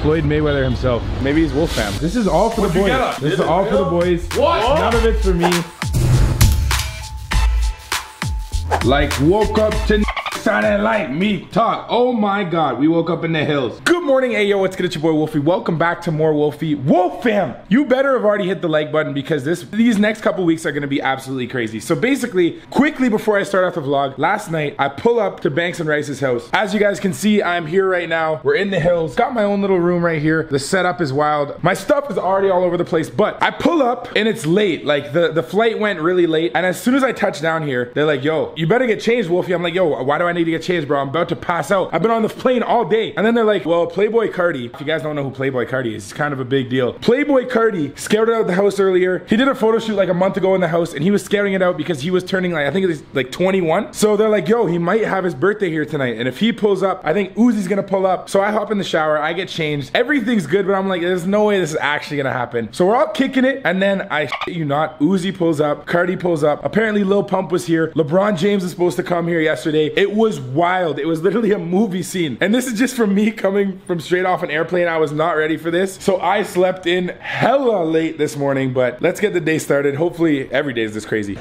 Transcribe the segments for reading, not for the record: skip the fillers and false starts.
Floyd Mayweather himself. Maybe he's Wolf fam. This is all for the boys. This is all for the boys. What? None of it's for me. Like woke up to sounding like me talk. Oh my God, we woke up in the hills. Good morning, ayo, what's good? It's your boy Wolfie. Welcome back to More Wolfie. Wolf fam, you better have already hit the like button because these next couple weeks are gonna be absolutely crazy. So basically, quickly before I start off the vlog, last night I pull up to Banks and Rice's house. As you guys can see, I'm here right now. We're in the hills. Got my own little room right here. The setup is wild. My stuff is already all over the place, but I pull up and it's late. Like the flight went really late. And as soon as I touch down here, they're like, yo, you better get changed, Wolfie. I'm like, yo, why do I need to get changed, bro? I'm about to pass out. I've been on the plane all day. And then they're like, well, Playboi Carti. If you guys don't know who Playboi Carti is, it's kind of a big deal. Playboi Carti scouted out the house earlier. He did a photo shoot like a month ago in the house and he was scouting it out because he was turning like, I think it was like 21. So they're like, yo, he might have his birthday here tonight. And if he pulls up, I think Uzi's gonna pull up. So I hop in the shower, I get changed. Everything's good, but I'm like, there's no way this is actually gonna happen. So we're all kicking it. And then I shit you not, Uzi pulls up, Carti pulls up. Apparently Lil Pump was here. LeBron James is supposed to come here yesterday. It was wild. It was literally a movie scene. And this is just from me coming from straight off an airplane. I was not ready for this. So I slept in hella late this morning, but let's get the day started. Hopefully every day is this crazy.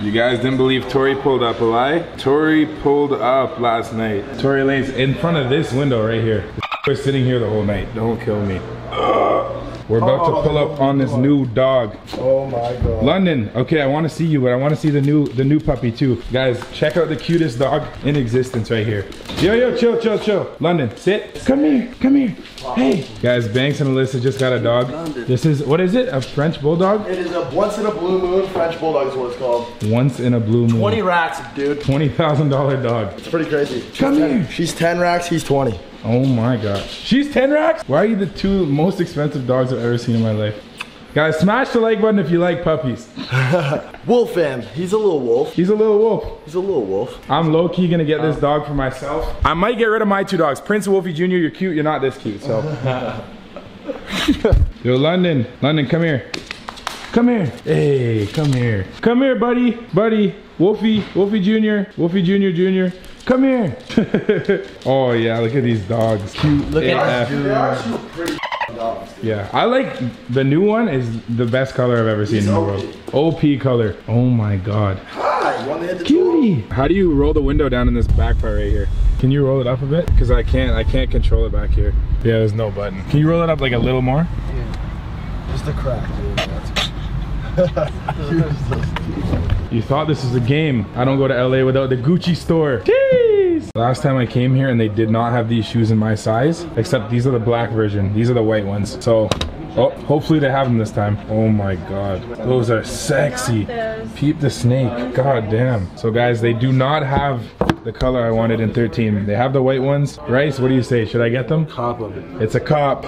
You guys didn't believe Tori pulled up, a lie? Tori pulled up last night. Tori lays in front of this window right here. We're sitting here the whole night. Don't kill me. We're about to pull up on this new dog. Oh my God. London, okay, I wanna see you, but I wanna see the new puppy too. Guys, check out the cutest dog in existence right here. Yo, yo, chill, chill, chill. London, sit. Come here, come here. Wow. Hey. Guys, Banks and Alissa just got a dog. London. This is, what is it, a French Bulldog? It is a once in a blue moon French Bulldog is what it's called. Once in a blue moon. 20 racks, dude. $20,000 dog. It's pretty crazy. Come here. She's 10 racks, he's 20. Oh my God. She's 10 racks? Why are you the two most expensive dogs I've ever seen in my life? Guys, smash the like button if you like puppies. Wolf fam, he's a little wolf. He's a little wolf. He's a little wolf. I'm low-key gonna get this dog for myself. I might get rid of my two dogs. Prince and Wolfie Jr., you're cute, you're not this cute, so. Yo, London. London, come here. Come here. Hey, come here. Come here, buddy. Buddy. Wolfie. Wolfie Jr. Wolfie Jr. Jr. Come here. Oh yeah, look at these dogs. Cute. Look at these. They're actually pretty dogs. Dude. Yeah, I like the new one is the best color I've ever seen in the world. OP color. Oh my God. Hi. Cutie. How do you roll the window down in this back part right here? Can you roll it up a bit? Because I can't control it back here. Yeah, there's no button. Can you roll it up like a little more? Yeah. Just a crack, dude. You thought this was a game. I don't go to LA without the Gucci store. Jeez! Last time I came here and they did not have these shoes in my size, except these are the black version. These are the white ones. So, oh, hopefully they have them this time. Oh my God. Those are sexy. Peep the snake. God damn. So guys, they do not have the color I wanted in 13. They have the white ones. Rice, what do you say? Should I get them? Cop of it. It's a cop.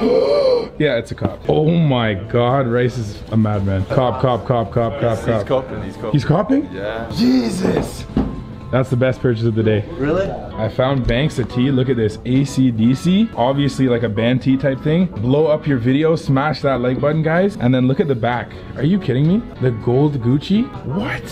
Yeah, it's a cop. Oh my God, Rice is a madman. Cop, cop, cop, cop, cop, cop. He's copping, he's copping. He's copping? Yeah. Jesus! That's the best purchase of the day. Really? I found Banks a tee. Look at this, ACDC. Obviously like a band tee type thing. Blow up your video, smash that like button, guys. And then look at the back. Are you kidding me? The gold Gucci? What?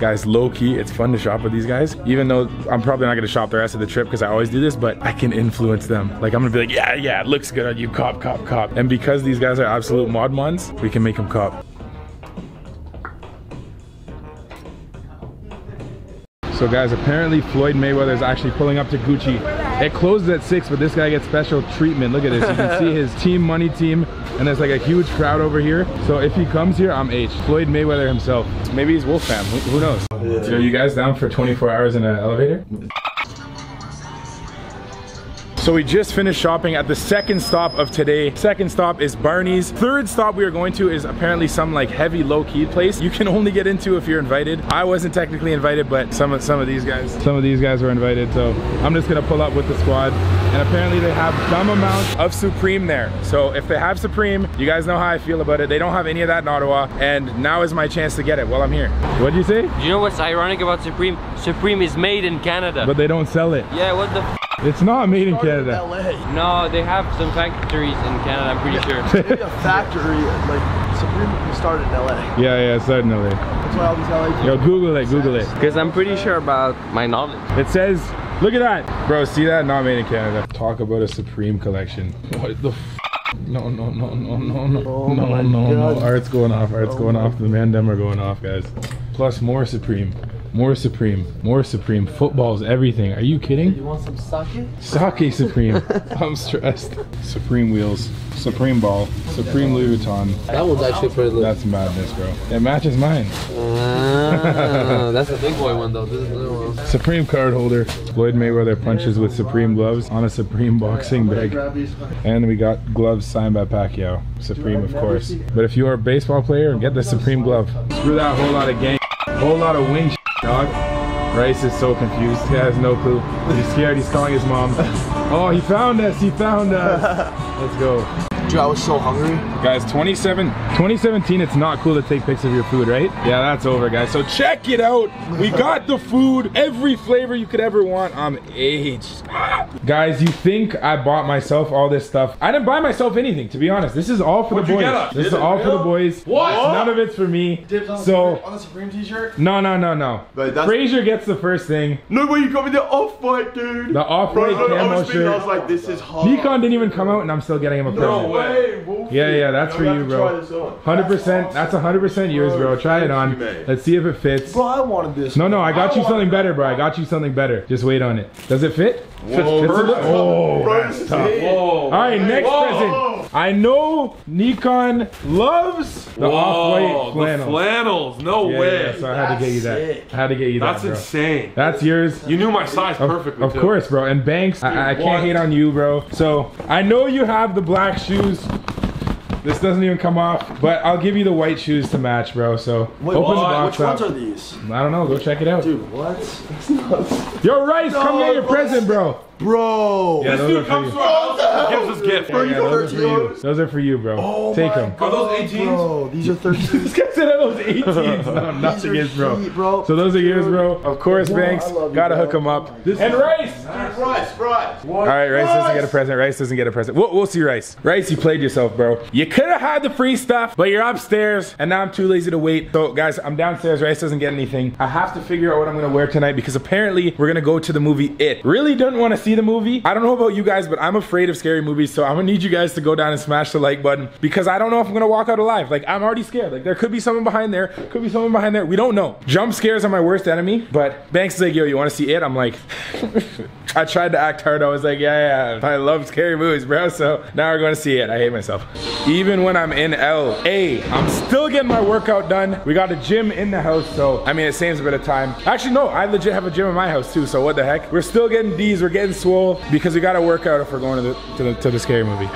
Guys, low key, it's fun to shop with these guys. Even though I'm probably not gonna shop the rest of the trip because I always do this, but I can influence them. Like I'm gonna be like, yeah, yeah, it looks good on you, cop, cop, cop. And because these guys are absolute mod mons, we can make them cop. So guys, apparently Floyd Mayweather is actually pulling up to Gucci. It closes at 6, but this guy gets special treatment. Look at this, you can see his team, money team, and there's like a huge crowd over here. So if he comes here, I'm H. Floyd Mayweather himself. Maybe he's Wolf fam, who knows? Yeah. So are you guys down for 24 hours in an elevator? So we just finished shopping at the second stop of today. Second stop is Barney's. Third stop we are going to is apparently some like heavy low-key place you can only get into if you're invited. I wasn't technically invited, but some of these guys were invited. So I'm just gonna pull up with the squad. And apparently they have some amount of Supreme there. So if they have Supreme, you guys know how I feel about it. They don't have any of that in Ottawa. And now is my chance to get it while I'm here. What'd you say? You know what's ironic about Supreme? Supreme is made in Canada. But they don't sell it. Yeah, what the f? It's not made in Canada. In LA. No, they have some factories in Canada, I'm pretty sure. Maybe a factory, like, Supreme started in LA. Yeah, it started in LA. That's why all these LA people. Yo, Google it, Google it. Because I'm pretty sure about my knowledge. It says Look at that. Bro, see that? Not made in Canada. Talk about a Supreme collection. What the f? No, no, no, no, no, no, oh no, no, no. Art's going off, art's going off. The man them are going off, guys. Plus more Supreme. More Supreme, more Supreme. Footballs, everything. Are you kidding? You want some sake? Sake Supreme. I'm stressed. Supreme wheels, Supreme ball, Supreme Louis Vuitton. That one's actually pretty loose. That's madness, bro. It matches mine. That's a big boy one though. This is a little one. Supreme card holder. Floyd Mayweather punches with Supreme gloves on a Supreme boxing bag. And we got gloves signed by Pacquiao. Supreme, of course. But if you are a baseball player, get the Supreme glove. Screw that whole lot of gang, whole lot of wing. Dog. Rice is so confused. He has no clue. He's scared. He's calling his mom. Oh, he found us. He found us. Let's go. Dude, I was so hungry. Guys, 2017, it's not cool to take pics of your food, right? Yeah, that's over, guys. So check it out. We got the food. Every flavor you could ever want. I'm aged. Guys, you think I bought myself all this stuff. I didn't buy myself anything, to be honest. This is all for the boys. This is all for the boys. What? None of it's for me. So, on the Supreme t-shirt? No, no, no, no. Fraser gets the first thing. No way, you got me the Off-White, dude. The Off-White camo shirt. I was like, this is hard. Nikon didn't even come out, and I'm still getting him a present. Hey, yeah, yeah, that's for you, bro. 100%. That's 100% yours, bro. Try it on. Let's see if it fits. Bro, I wanted this. No, no, I got you something better, bro. I got you something better. Just wait on it. Does it fit? Whoa, bro. Oh, bro, that's tough. Whoa. All right, next present. I know Nikon loves the Off-White flannels. The flannels, no way. Yeah, so I had to get you that. I had to get you that. That's insane. That's yours. You knew my size perfectly. Of course, bro. And Banks, I can't hate on you, bro. So I know you have the black shoes. This doesn't even come off, but I'll give you the white shoes to match, bro. So wait, open the box up. Which ones are these? I don't know. Go check it out. Dude, what? That's nuts. Yo, Rice, come get your present, bro. Bro, yeah, this dude comes to our house and gives us gifts. Bro, yeah, those are for you. Those are for you, bro. Oh, take them. Are those 18s? Bro, these are 13s. This guy said those 18s. No, nothing is, bro. So those are yours, bro. Of course, bro, Banks. You, gotta hook them up. And Rice. Nice. Rice. All right, Rice doesn't get a present. Rice doesn't get a present. We'll see, Rice. Rice, you played yourself, bro. You could have had the free stuff, but you're upstairs, and now I'm too lazy to wait. So, guys, I'm downstairs. Rice doesn't get anything. I have to figure out what I'm gonna wear tonight because apparently we're gonna go to the movie It. Really don't want to see the movie. I don't know about you guys, but I'm afraid of scary movies, so I'm gonna need you guys to go down and smash the like button because I don't know if I'm gonna walk out alive. Like, I'm already scared. Like, there could be someone behind there, could be someone behind there. We don't know. Jump scares are my worst enemy, but Banks is like, yo, you wanna see It? I'm like, I tried to act hard. I was like, yeah, yeah, I love scary movies, bro, so now we're gonna see It. I hate myself. Even when I'm in LA, I'm still getting my workout done. We got a gym in the house, so, I mean, it saves a bit of time. Actually, no, I legit have a gym in my house too, so what the heck? We're still getting D's, we're getting swole because we gotta work out if we're going to the scary movie.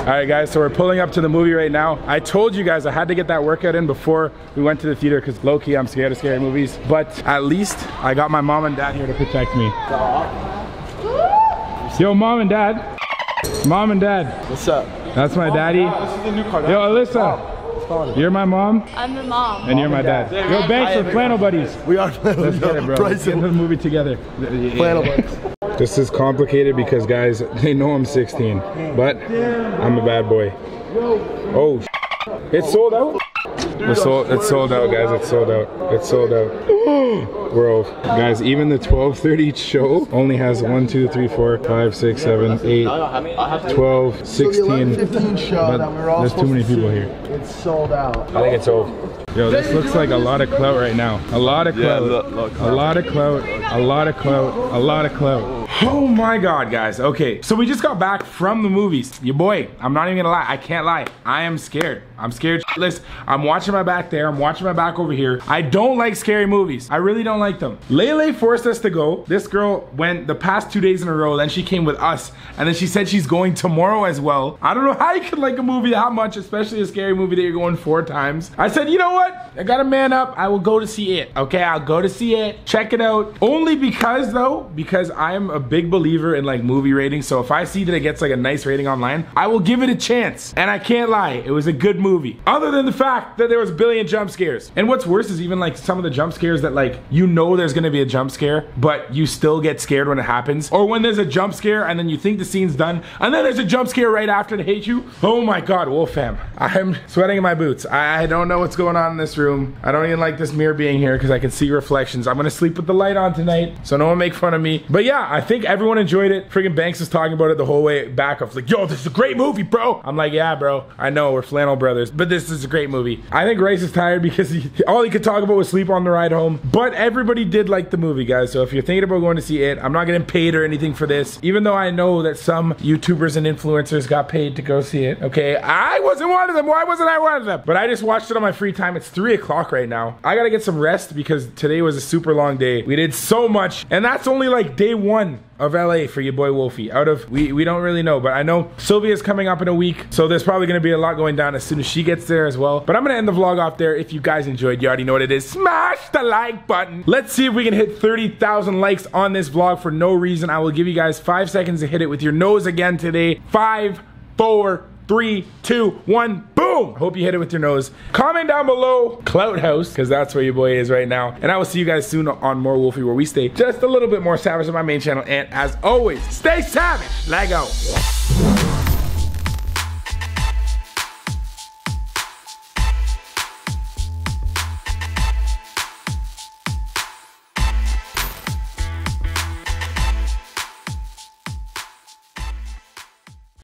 All right, guys, so we're pulling up to the movie right now. I told you guys I had to get that workout in before we went to the theater because low-key, I'm scared of scary movies. But at least I got my mom and dad here to protect me. Yo, mom and dad. Mom and dad. What's up? That's my daddy. This is the new card. Yo, Alissa. You're my mom? I'm the mom. And you're my dad. Yo, Banks, we're flannel buddies. We are flannel buddies. Let's get it, bro. Let's get into the movie together. Flannel buddies. This is complicated because, guys, they know I'm 16, but I'm a bad boy. Oh, it's sold out? It's sold out, guys. It's sold out. It's sold out. Bro, guys, even the 12:30 show only has 1, 2, 3, 4, 5, 6, 7, 8, 12, 16. There's too many people here. It's sold out. I think it's over. Yo, this looks like a lot of clout right now. A lot of clout. A lot of clout. A lot of clout. A lot of clout. Oh my god, guys. Okay, so we just got back from the movies. Your boy, I'm not even gonna lie. I can't lie. I am scared. I'm scared shitless. I'm watching my back there. I'm watching my back over here. I don't like scary movies. I really don't like them. Lele forced us to go. This girl went the past 2 days in a row. Then she came with us. And then she said she's going tomorrow as well. I don't know how you could like a movie that much, especially a scary movie that you're going 4 times. I said, you know what? I gotta man up. I will go to see It. Okay, I'll go to see It. Check it out. Only because, though, because I am a a big believer in like movie ratings, so if I see that it gets like a nice rating online, I will give it a chance. And I can't lie, it was a good movie. Other than the fact that there was a billion jump scares. And what's worse is even like some of the jump scares that like, you know there's gonna be a jump scare, but you still get scared when it happens. Or when there's a jump scare and then you think the scene's done, and then there's a jump scare right after to hate you. Oh my God, Wolf fam, I'm sweating in my boots. I don't know what's going on in this room. I don't even like this mirror being here because I can see reflections. I'm gonna sleep with the light on tonight, so no one make fun of me. But yeah, I think everyone enjoyed it. Freaking Banks was talking about it the whole way back of like, yo, this is a great movie, bro. I'm like, yeah, bro, I know, we're flannel brothers, but this is a great movie. I think Rice is tired because all he could talk about was sleep on the ride home, but everybody did like the movie, guys. So if you're thinking about going to see it, I'm not getting paid or anything for this, even though I know that some YouTubers and influencers got paid to go see it, okay? I wasn't one of them. Why wasn't I one of them? But I just watched it on my free time. It's 3 o'clock right now. I gotta get some rest because today was a super long day. We did so much, and that's only like day one of LA for your boy Wolfie. Out of, we don't really know, but I know Sylvia's coming up in a week, so there's probably gonna be a lot going down as soon as she gets there as well. But I'm gonna end the vlog off there. If you guys enjoyed, you already know what it is. Smash the like button. Let's see if we can hit 30,000 likes on this vlog for no reason. I will give you guys 5 seconds to hit it with your nose again today. 5, 4, 3, 2, 1, boom! I hope you hit it with your nose. Comment down below Clout House, because that's where your boy is right now. And I will see you guys soon on More Wolfie, where we stay just a little bit more savage on my main channel. And as always, stay savage. Lego.